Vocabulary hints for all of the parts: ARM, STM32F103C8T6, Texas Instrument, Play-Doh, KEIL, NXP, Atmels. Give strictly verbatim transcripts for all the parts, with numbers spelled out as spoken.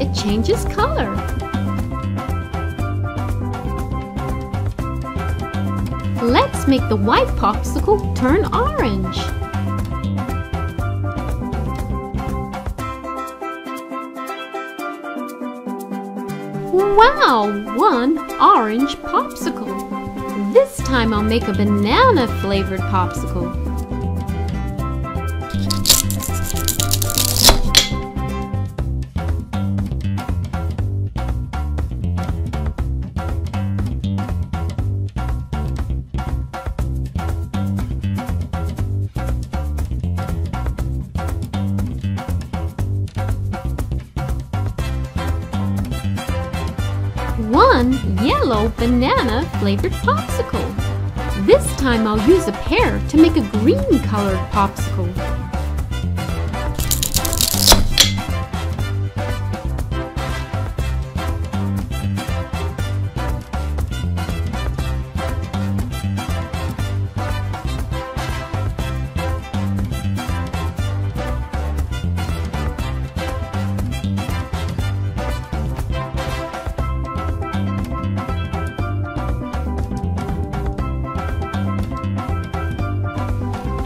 it changes color. Let's make the white popsicle turn orange. Wow, one orange popsicle. This time I'll make a banana-flavored popsicle. One yellow banana flavored popsicle. This time I'll use a pear to make a green colored popsicle.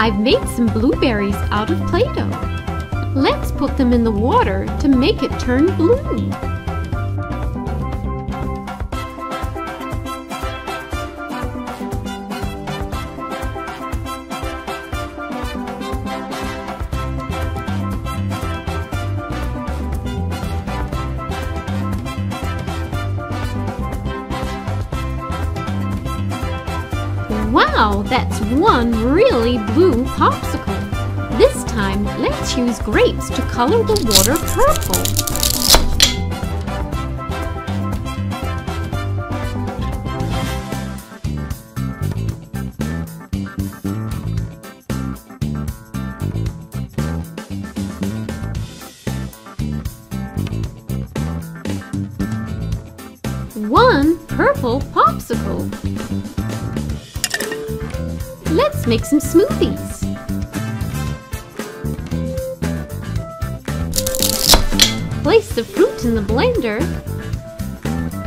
I've made some blueberries out of Play-Doh. Let's put them in the water to make it turn blue. Wow, that's one really blue popsicle. This time, let's use grapes to color the water purple. One purple popsicle. Let's make some smoothies. Place the fruit in the blender.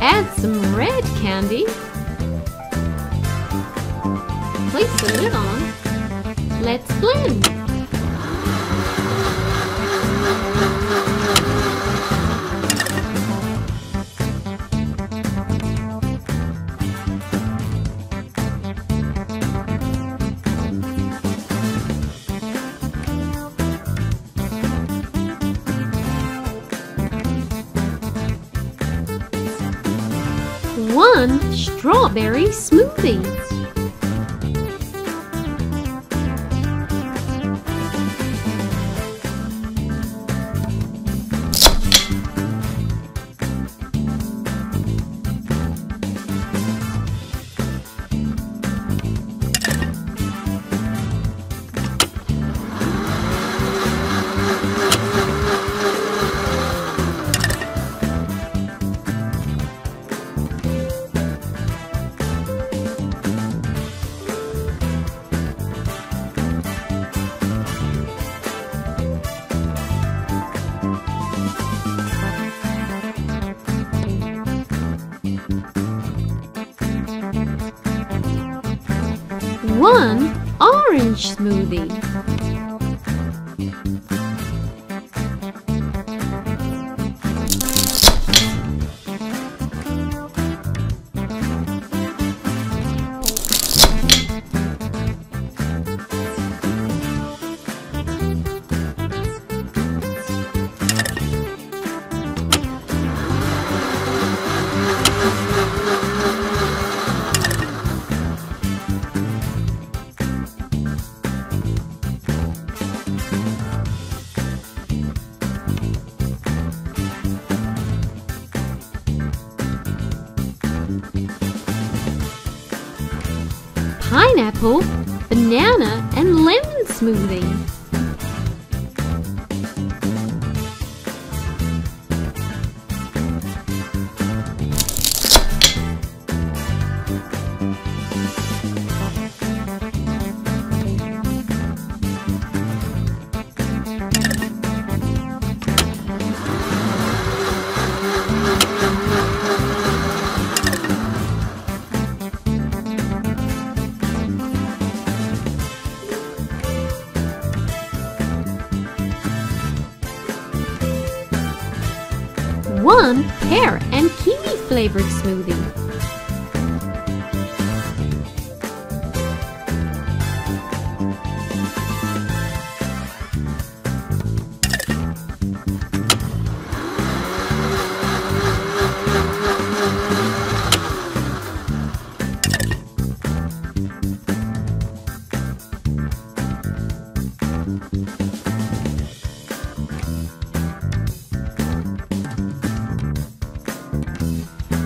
Add some red candy. Place the lid on. Let's blend. One strawberry smoothie. One orange smoothie. Pineapple, banana, and lemon smoothie. one pear and kiwi flavored smoothie.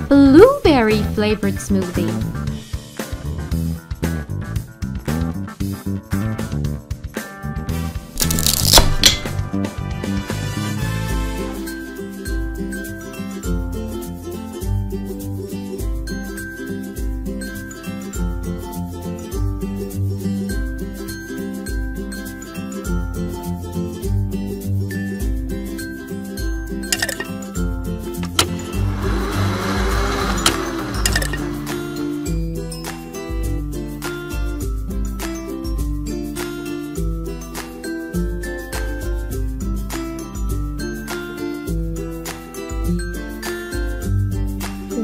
Blueberry flavored smoothie.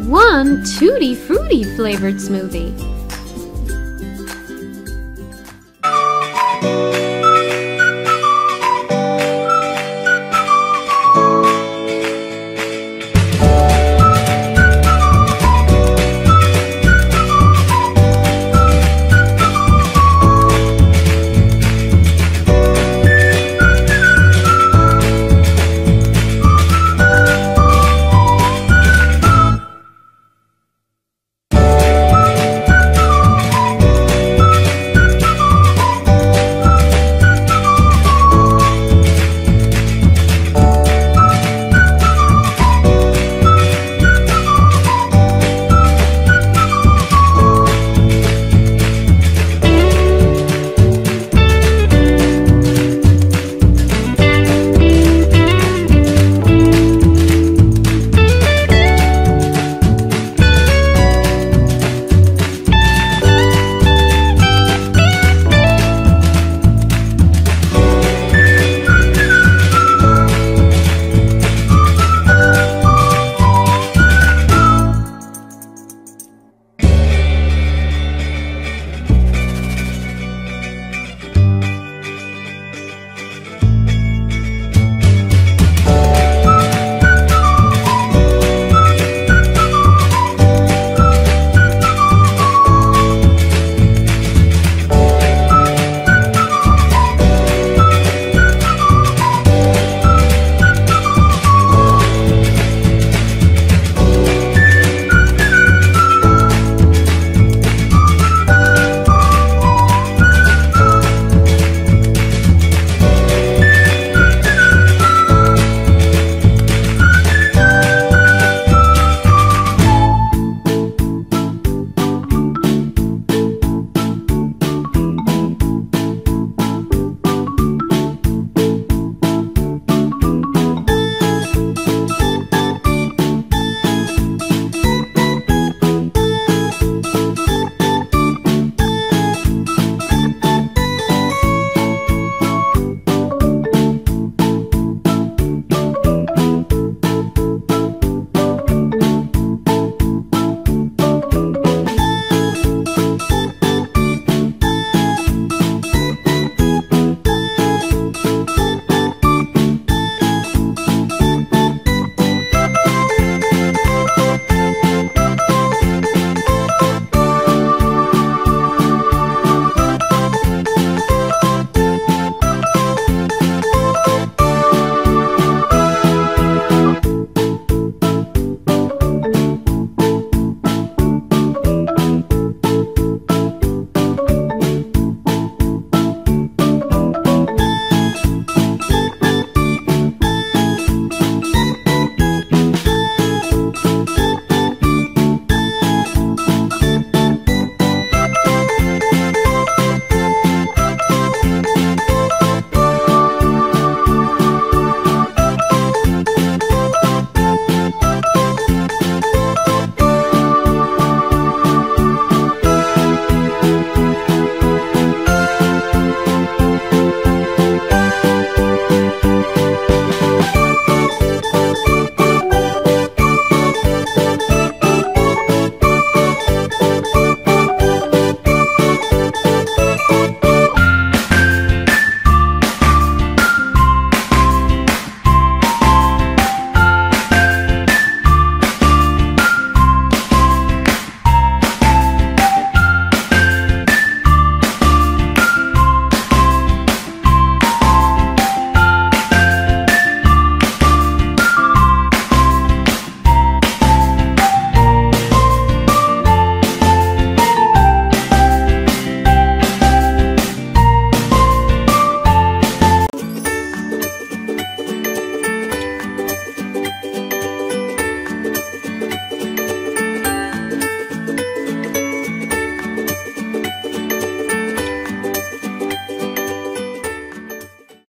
One Tutti Frutti flavored smoothie.